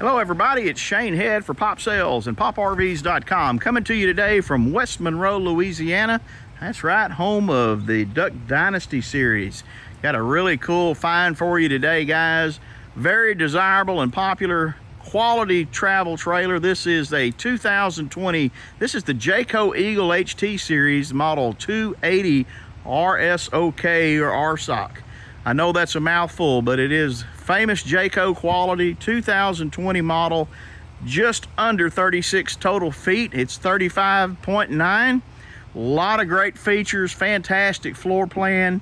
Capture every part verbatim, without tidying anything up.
Hello everybody, it's Shane Head for PopSales and Pop R Vs dot com, coming to you today from West Monroe, Louisiana. That's right, home of the Duck Dynasty series. Got a really cool find for you today, guys. Very desirable and popular quality travel trailer. This is a two thousand twenty, this is the Jayco Eagle H T series, model two eighty R S O K or R S O C. I know that's a mouthful, but it is famous Jayco quality, two thousand twenty model, just under thirty-six total feet. It's thirty-five point nine. A lot of great features, fantastic floor plan,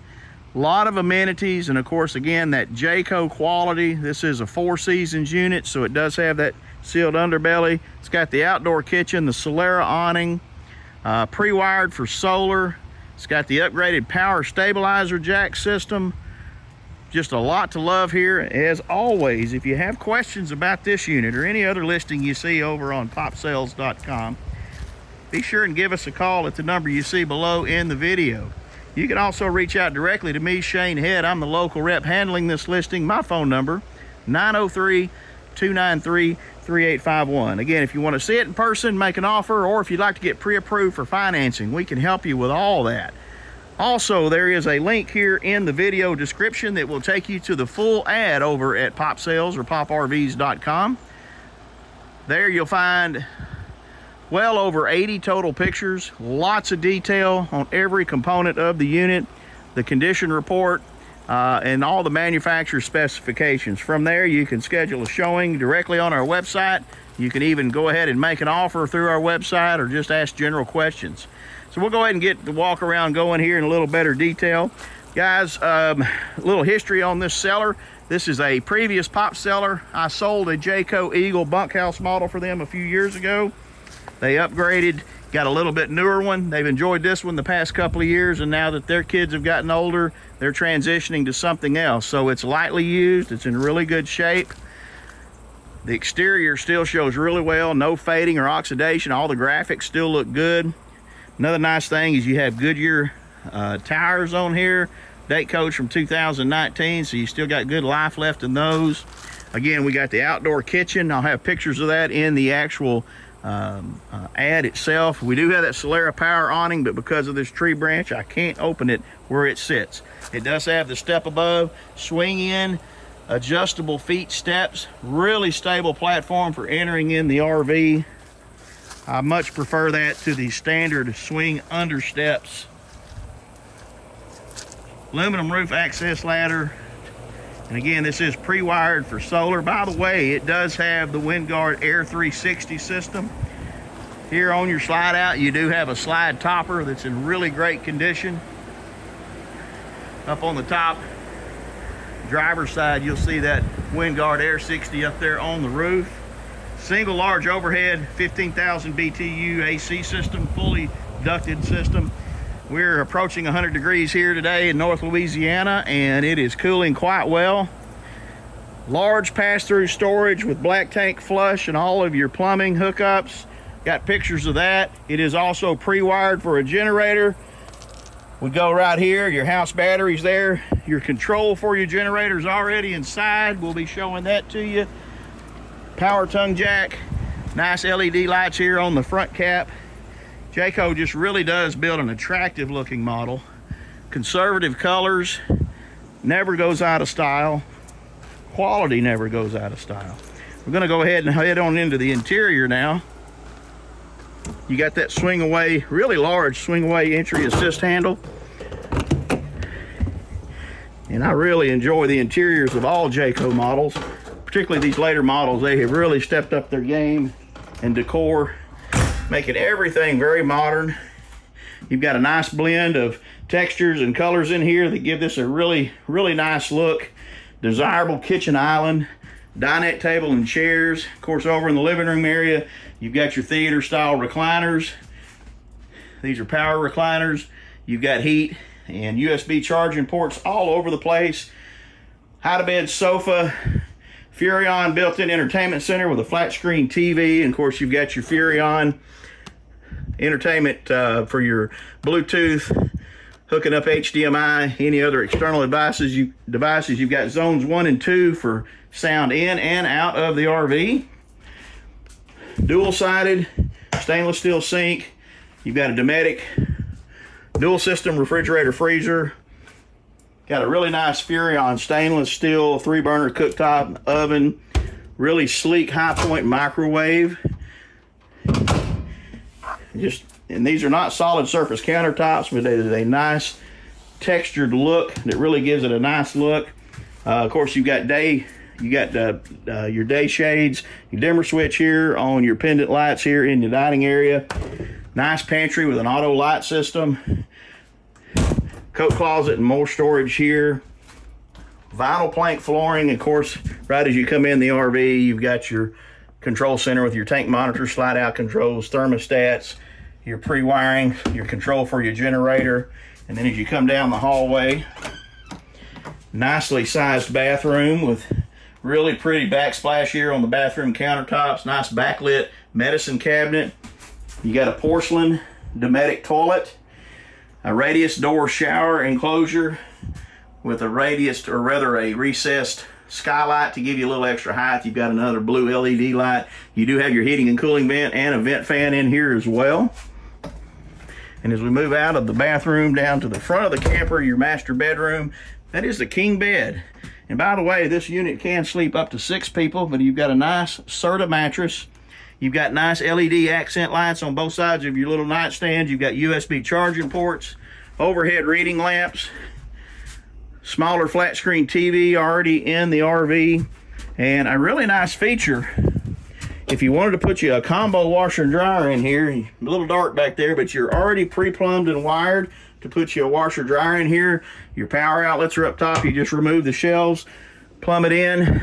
a lot of amenities, and of course, again, that Jayco quality. This is a Four Seasons unit, so it does have that sealed underbelly. It's got the outdoor kitchen, the Solera awning, uh, pre-wired for solar. It's got the upgraded power stabilizer jack system. Just a lot to love here. As always, if you have questions about this unit or any other listing you see over on Pop Sales dot com, be sure and give us a call at the number you see below in the video. You can also reach out directly to me, Shane Head. I'm the local rep handling this listing. My phone number, nine oh three, two nine three, three eight five one. Again, if you want to see it in person, make an offer, or if you'd like to get pre-approved for financing, we can help you with all that. Also, there is a link here in the video description that will take you to the full ad over at PopSales or Pop R Vs dot com. There you'll find well over eighty total pictures, lots of detail on every component of the unit, the condition report, uh, and all the manufacturer specifications. From there, you can schedule a showing directly on our website. You can even go ahead and make an offer through our website or just ask general questions. So we'll go ahead and get the walk around going here in a little better detail. Guys, um, a little history on this seller. This is a previous Pop seller. I sold a Jayco Eagle bunkhouse model for them a few years ago. They upgraded, got a little bit newer one. They've enjoyed this one the past couple of years, and now that their kids have gotten older, they're transitioning to something else. So it's lightly used, it's in really good shape. The exterior still shows really well, no fading or oxidation. All the graphics still look good. Another nice thing is you have Goodyear uh, tires on here, date codes from two thousand nineteen, so you still got good life left in those. Again, we got the outdoor kitchen. I'll have pictures of that in the actual um, uh, ad itself. We do have that Solera power awning, but because of this tree branch, I can't open it where it sits. It does have the step above, swing in, adjustable feet steps, really stable platform for entering in the R V. I much prefer that to the standard swing under steps. Aluminum roof access ladder. And again, this is pre-wired for solar. By the way, it does have the Wind Guard Air three sixty system. Here on your slide out, you do have a slide topper that's in really great condition. Up on the top, driver's side, you'll see that Wind Guard Air sixty up there on the roof. Single large overhead, fifteen thousand B T U A C system, fully ducted system. We're approaching one hundred degrees here today in North Louisiana, and it is cooling quite well. Large pass-through storage with black tank flush and all of your plumbing hookups. Got pictures of that. It is also pre-wired for a generator. We go right here, your house battery's there. Your control for your generator's already inside. We'll be showing that to you. Power tongue jack, nice L E D lights here on the front cap. Jayco just really does build an attractive looking model. Conservative colors, never goes out of style. Quality never goes out of style. We're gonna go ahead and head on into the interior now. You got that swing away, really large swing away entry assist handle. And I really enjoy the interiors of all Jayco models. Particularly these later models, they have really stepped up their game and decor, making everything very modern. You've got a nice blend of textures and colors in here that give this a really, really nice look. Desirable kitchen island, dinette table and chairs. Of course, over in the living room area, you've got your theater style recliners. These are power recliners. You've got heat and U S B charging ports all over the place. Hide-a-bed sofa. Furrion built-in entertainment center with a flat screen T V. And of course, you've got your Furrion entertainment uh, for your Bluetooth hooking up H D M I, any other external devices. You, devices. You've got zones one and two for sound in and out of the R V. Dual-sided stainless steel sink. You've got a Dometic dual system refrigerator freezer. Got a really nice Furrion stainless steel three burner cooktop oven. Really sleek high point microwave. Just, and these are not solid surface countertops, but they have a nice textured look that really gives it a nice look. Uh, of course, you've got day, you got uh, uh, your day shades, your dimmer switch here on your pendant lights here in the dining area. Nice pantry with an auto light system. Coat closet and more storage here. Vinyl plank flooring. Of course, right as you come in the R V, you've got your control center with your tank monitor, slide out controls, thermostats, your pre-wiring, your control for your generator. And then as you come down the hallway, nicely sized bathroom with really pretty backsplash here on the bathroom countertops. Nice backlit medicine cabinet. You got a porcelain Dometic toilet, a radius door shower enclosure with a radius, or rather a recessed skylight to give you a little extra height. You've got another blue L E D light. You do have your heating and cooling vent and a vent fan in here as well. And as we move out of the bathroom down to the front of the camper, your master bedroom, that is the king bed. And by the way, this unit can sleep up to six people, but you've got a nice Serta mattress. You've got nice L E D accent lights on both sides of your little nightstand. You've got U S B charging ports, overhead reading lamps, smaller flat screen T V already in the R V, and a really nice feature. If you wanted to put you a combo washer and dryer in here, a little dark back there, but you're already pre-plumbed and wired to put you a washer dryer in here. Your power outlets are up top. You just remove the shelves, plumb it in,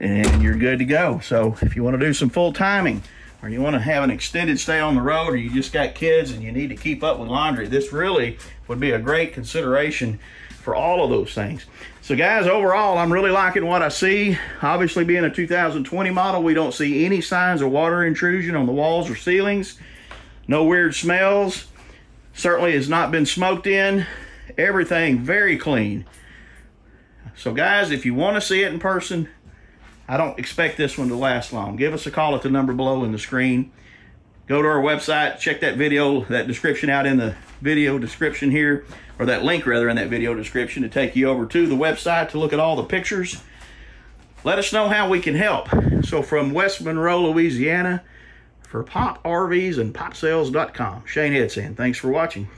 and you're good to go. So if you want to do some full timing, or you want to have an extended stay on the road, or you just got kids and you need to keep up with laundry, this really would be a great consideration for all of those things. So guys, overall, I'm really liking what I see. Obviously, being a two thousand twenty model, we don't see any signs of water intrusion on the walls or ceilings. No weird smells. Certainly has not been smoked in. Everything very clean. So guys, if you want to see it in person, I don't expect this one to last long. Give us a call at the number below in the screen. Go to our website, check that video, that description out in the video description here, or that link rather in that video description to take you over to the website to look at all the pictures. Let us know how we can help. So from West Monroe, Louisiana, for Pop R Vs and Pop Sales dot com, Shane Headson. Thanks for watching.